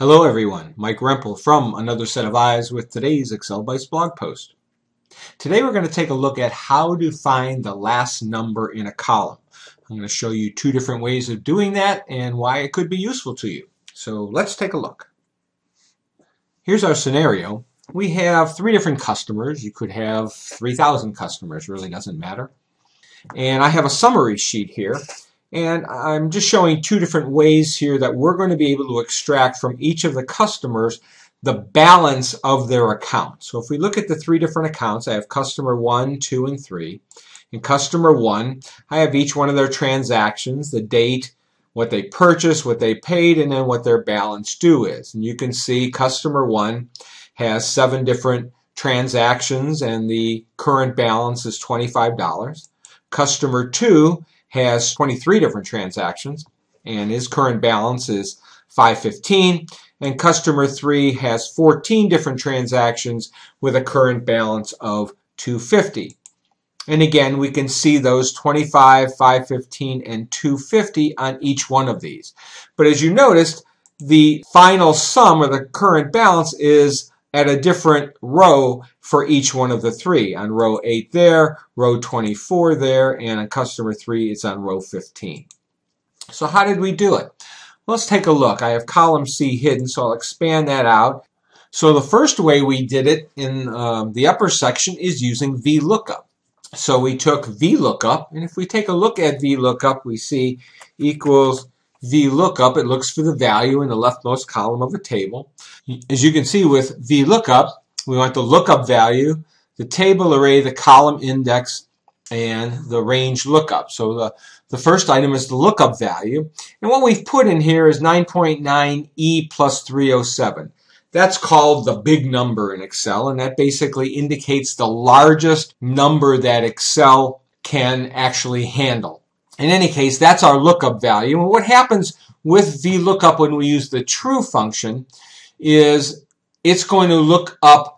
Hello everyone, Mike Rempel from Another Set of Eyes with today's Excel Bytes blog post. Today we're going to take a look at how to find the last number in a column. I'm going to show you two different ways of doing that and why it could be useful to you. So let's take a look. Here's our scenario. We have three different customers. You could have 3,000 customers, really doesn't matter. And I have a summary sheet here. And I'm just showing two different ways here that we're going to be able to extract from each of the customers the balance of their account. So if we look at the three different accounts, I have customer 1, 2, and 3. In customer 1, I have each one of their transactions, the date, what they purchased, what they paid, and then what their balance due is. And you can see customer 1 has 7 different transactions and the current balance is $25. Customer 2 has 23 different transactions and his current balance is $515, and customer 3 has 14 different transactions with a current balance of $250. And again, we can see those 25, 515, and 250 on each one of these. But as you noticed, the final sum or the current balance is at a different row for each one of the three. On row 8 there, row 24 there, and on customer 3 it's on row 15. So how did we do it? Let's take a look. I have column C hidden, so I'll expand that out. So the first way we did it in the upper section is using VLOOKUP. So we took VLOOKUP, and if we take a look at VLOOKUP, we see equals VLOOKUP. It looks for the value in the leftmost column of a table. As you can see with VLOOKUP, we want the lookup value, the table array, the column index, and the range lookup. So the first item is the lookup value. And what we've put in here is 9.9E plus 307. That's called the big number in Excel, and that basically indicates the largest number that Excel can actually handle. In any case, that's our lookup value. And what happens with VLOOKUP when we use the true function is it's going to look up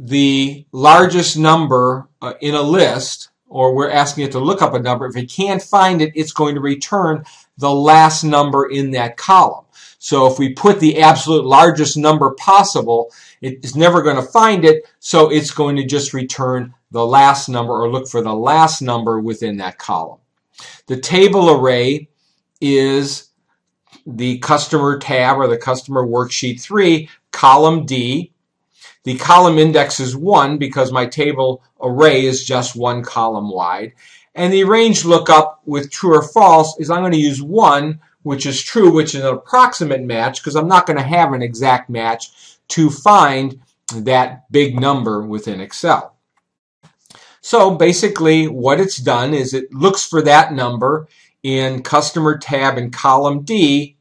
the largest number in a list, or we're asking it to look up a number. If it can't find it, it's going to return the last number in that column. So if we put the absolute largest number possible, it's never going to find it, so it's going to just return the last number or look for the last number within that column. The table array is the customer tab or the customer worksheet 3, column D. The column index is 1 because my table array is just one column wide. And the range lookup with true or false is I'm going to use 1, which is true, which is an approximate match because I'm not going to have an exact match to find that big number within Excel. So basically what it's done is it looks for that number in customer tab in column D,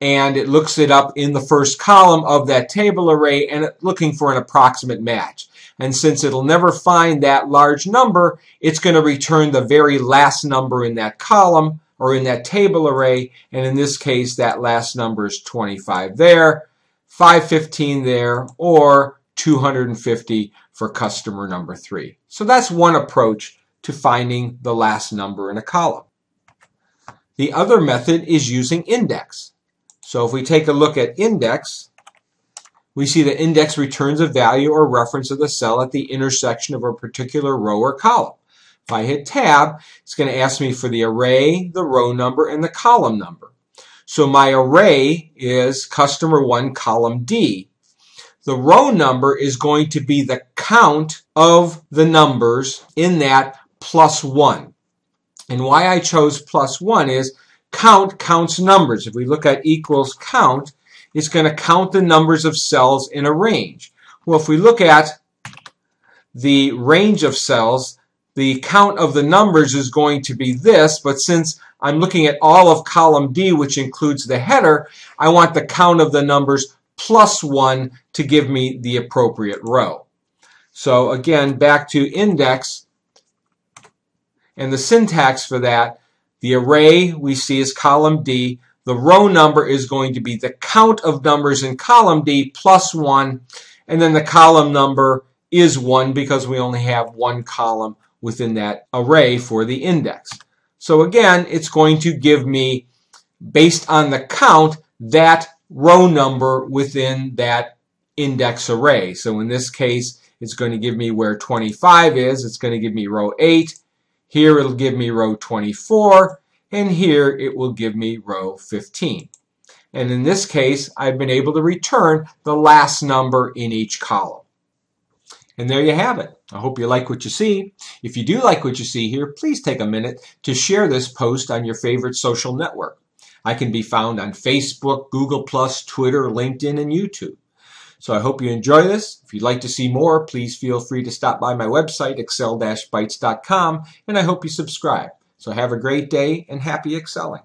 and it looks it up in the first column of that table array and it's looking for an approximate match. And since it'll never find that large number, it's going to return the very last number in that column or in that table array, and in this case that last number is 25 there, 515 there, or 250 for customer number 3. So that's one approach to finding the last number in a column. The other method is using INDEX. So if we take a look at INDEX, we see that INDEX returns a value or reference of the cell at the intersection of a particular row or column. If I hit Tab, it's going to ask me for the array, the row number, and the column number. So my array is customer 1, column D. The row number is going to be the count of the numbers in that plus 1. And why I chose plus 1 is count counts numbers. If we look at equals count, it's going to count the numbers of cells in a range. Well, if we look at the range of cells, the count of the numbers is going to be this, but since I'm looking at all of column D, which includes the header, I want the count of the numbers plus 1 to give me the appropriate row. So again, back to INDEX, and the syntax for that, the array we see is column D, the row number is going to be the count of numbers in column D plus 1, and then the column number is 1 because we only have one column within that array for the index. So again, it's going to give me, based on the count, that row number within that index array. So in this case, it's going to give me where 25 is. It's going to give me row 8. Here it'll give me row 24, and here it will give me row 15. And in this case, I've been able to return the last number in each column. And there you have it. I hope you like what you see. If you do like what you see here, please take a minute to share this post on your favorite social network. I can be found on Facebook, Google+, Twitter, LinkedIn, and YouTube. So I hope you enjoy this. If you'd like to see more, please feel free to stop by my website, excel-bytes.com, and I hope you subscribe. So have a great day and happy excelling.